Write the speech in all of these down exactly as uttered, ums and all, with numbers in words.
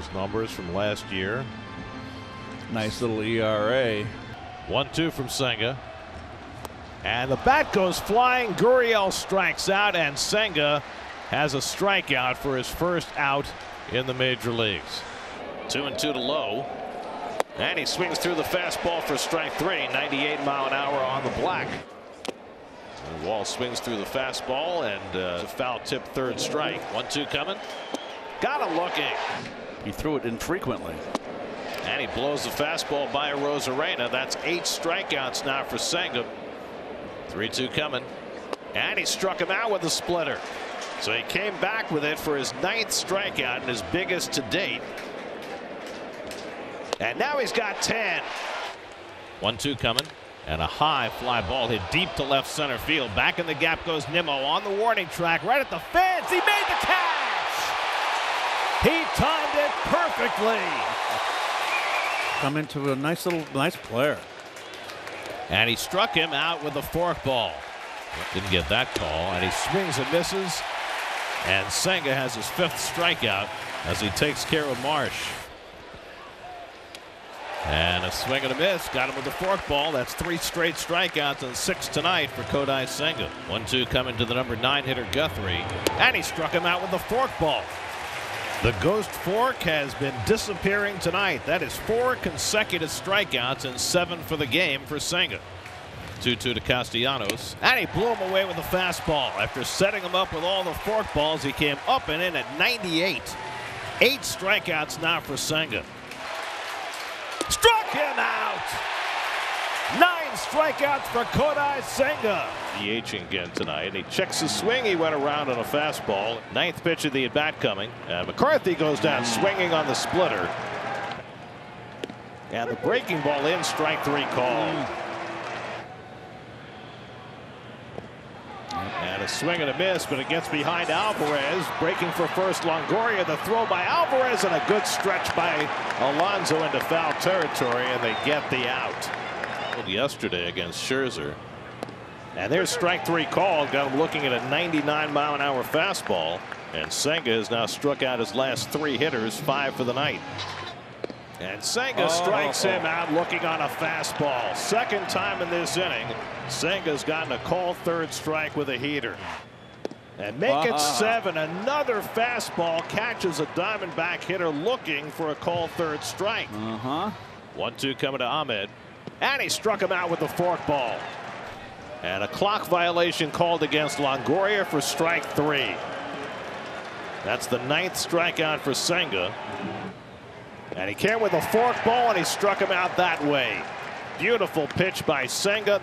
his numbers from last year. Nice little E R A. one two from Senga. And the bat goes flying. Gurriel strikes out, and Senga has a strikeout for his first out in the major leagues. Two and two to Lowe. And he swings through the fastball for strike three. ninety-eight mile an hour on the black. And Wall swings through the fastball, and uh, foul tip, third strike. one two coming. Got him looking. He threw it infrequently. And he blows the fastball by Rosarena. That's eight strikeouts now for Senga. three two coming. And he struck him out with a splitter. So he came back with it for his ninth strikeout and his biggest to date. And now he's got ten. one two coming. And a high fly ball hit deep to left center field. Back in the gap goes Nimmo on the warning track. Right at the fence. He made the catch. He timed it perfectly. Come into a nice little nice player. And he struck him out with a forkball. Didn't get that call, and he swings and misses. And Senga has his fifth strikeout as he takes care of Marsh. And a swing and a miss. Got him with the forkball. That's three straight strikeouts and six tonight for Kodai Senga. one two coming to the number nine hitter Guthrie. And he struck him out with the forkball. The ghost fork has been disappearing tonight. That is four consecutive strikeouts and seven for the game for Senga. two two to Castellanos. And he blew him away with a fastball. After setting him up with all the fork balls, he came up and in at ninety-eight. Eight strikeouts now for Senga. Struck him out! Nine strikeouts for Kodai Senga. D H ing again tonight. He checks his swing. He went around on a fastball. Ninth pitch of the at bat coming. And McCarthy goes down swinging on the splitter. And the breaking ball in, strike three called. And a swing and a miss, but it gets behind Alvarez. Breaking for first, Longoria. The throw by Alvarez and a good stretch by Alonso into foul territory, and they get the out. Yesterday against Scherzer. And there's strike three called. Got him looking at a ninety-nine mile an hour fastball. And Senga has now struck out his last three hitters, five for the night. And Senga oh, strikes oh. him out looking on a fastball. Second time in this inning, Senga's gotten a call third strike with a heater. And make uh-huh. it seven. Another fastball catches a Diamondback hitter looking for a call third strike. Uh-huh. one two coming to Ahmed. And he struck him out with the forkball. And a clock violation called against Longoria for strike three. That's the ninth strikeout for Senga. And he came with a forkball, and he struck him out that way. Beautiful pitch by Senga.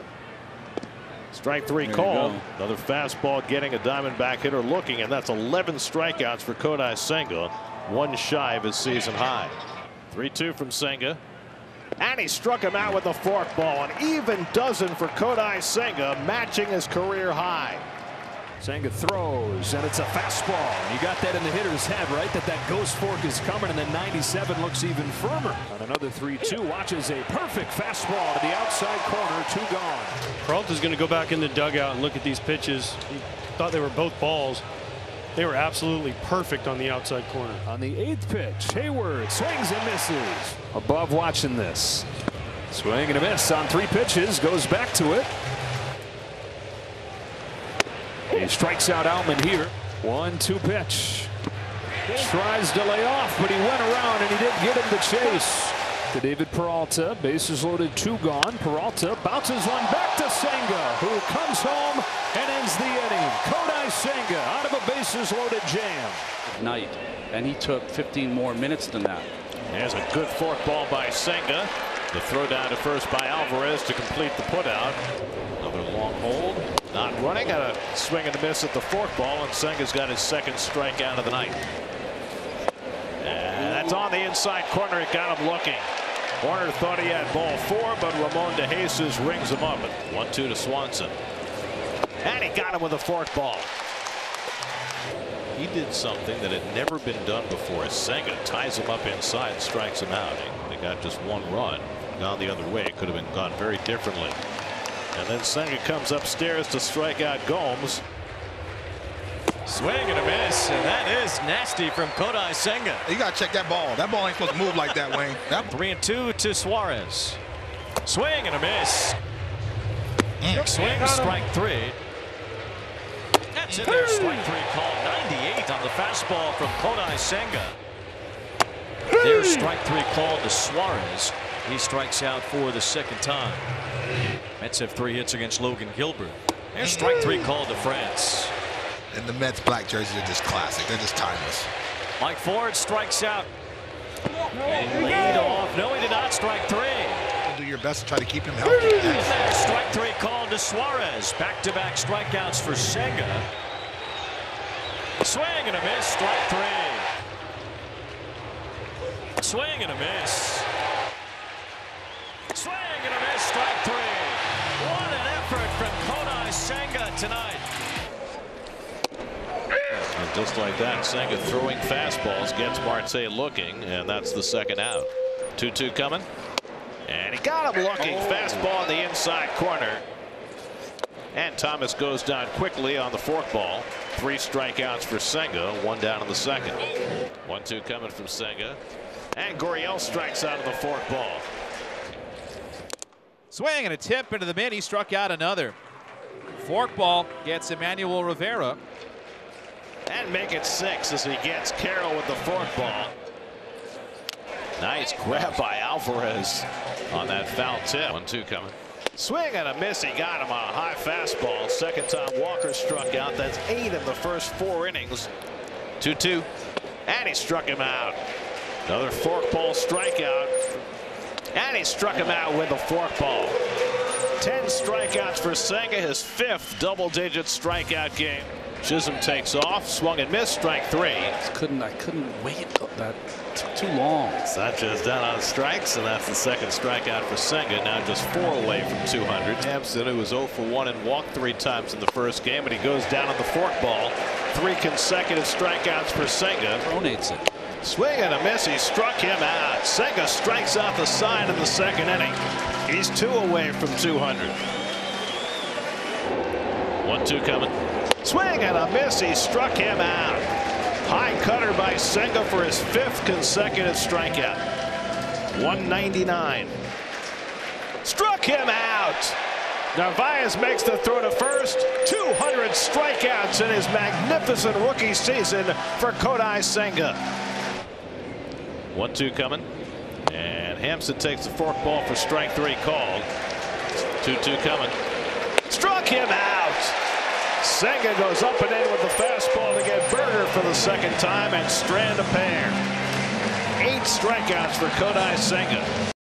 Strike three called. Another fastball getting a Diamondback hitter looking, and that's eleven strikeouts for Kodai Senga. One shy of his season high. three two from Senga. And he struck him out with a forkball. An even dozen for Kodai Senga, matching his career high. Senga throws, and it's a fastball. You got that in the hitter's head, right? That that ghost fork is coming, and then ninety-seven looks even firmer. On another three two, watches a perfect fastball to the outside corner, two gone. Peralta's going to go back in the dugout and look at these pitches. He thought they were both balls. They were absolutely perfect on the outside corner. On the eighth pitch, Hayward swings and misses. Above watching this. Swing and a miss on three pitches, goes back to it. He strikes out Altman here. one two pitch. Tries to lay off, but he went around and he didn't get him the chase. To David Peralta, bases loaded, two gone. Peralta bounces one back to Senga, who comes home and ends the inning. Kodai Senga out of a bases loaded jam. Night, and he took fifteen more minutes than that. There's a good forkball by Senga. The throw down to first by Alvarez to complete the putout. Another long hold. Not running. Got a swing and a miss at the forkball, and Senga's got his second strikeout of the night. And that's on the inside corner. It got him looking. Warner thought he had ball four, but Ramon DeJesus rings him up. one two to Swanson. And he got him with a forkball. He did something that had never been done before. Senga ties him up inside and strikes him out. They got just one run. Gone the other way, it could have been gone very differently. And then Senga comes upstairs to strike out Gomes. Swing and a miss, and that is nasty from Kodai Senga. You got to check that ball. That ball ain't supposed to move like that, Wayne. That three and two to Suarez. Swing and a miss. Mm. Swing, strike three. That's in there. Strike three call. ninety-eight on the fastball from Kodai Senga. There's strike three call to Suarez. He strikes out for the second time. Mets have three hits against Logan Gilbert. There's strike three call to France. And the Mets black jerseys are just classic. They're just timeless. Mike Ford strikes out. And lead off. No, he did not strike three. Do your best to try to keep him healthy. There's strike three called to Suarez. Back-to-back strikeouts for Senga. Swing and a miss. Strike three. Swing and a miss. Swing and a miss. Strike three. What an effort from Kodai Senga tonight. And just like that, Senga throwing fastballs, gets Marte looking, and that's the second out. two two coming. And he got him looking. Oh. Fastball in the inside corner. And Thomas goes down quickly on the forkball. Three strikeouts for Senga, one down in the second. one two coming from Senga. And Gurriel strikes out of the forkball. Swing and a tip into the mid. He struck out another. Forkball gets Emmanuel Rivera. And make it six as he gets Carroll with the forkball. Nice grab by Alvarez on that foul tip. one two coming. Swing and a miss. He got him on a high fastball. Second time Walker struck out. That's eight in the first four innings. two two. And he struck him out. Another forkball strikeout. And he struck him out with a forkball. ten strikeouts for Senga, his fifth double-digit strikeout game. Chisholm takes off, swung and missed, strike three. I couldn't, I couldn't wait. That took too long. Sanchez down on strikes, and that's the second strikeout for Senga. Now just four away from two hundred. Hampson, who was oh for one and walked three times in the first game, and he goes down on the forkball. Three consecutive strikeouts for Senga. Pronates it. Swing and a miss. He struck him out. Senga strikes out the side in the second inning. He's two away from two hundred. one two coming. Swing and a miss. He struck him out. High cutter by Senga for his fifth consecutive strikeout. one ninety-nine. Struck him out. Narváez makes the throw to first. two hundred strikeouts in his magnificent rookie season for Kodai Senga. one two coming. And Hampson takes the forkball for strike three called. two two coming. Struck him out. Senga goes up and in with the fastball to get Berger for the second time and strand a pair. eight strikeouts for Kodai Senga.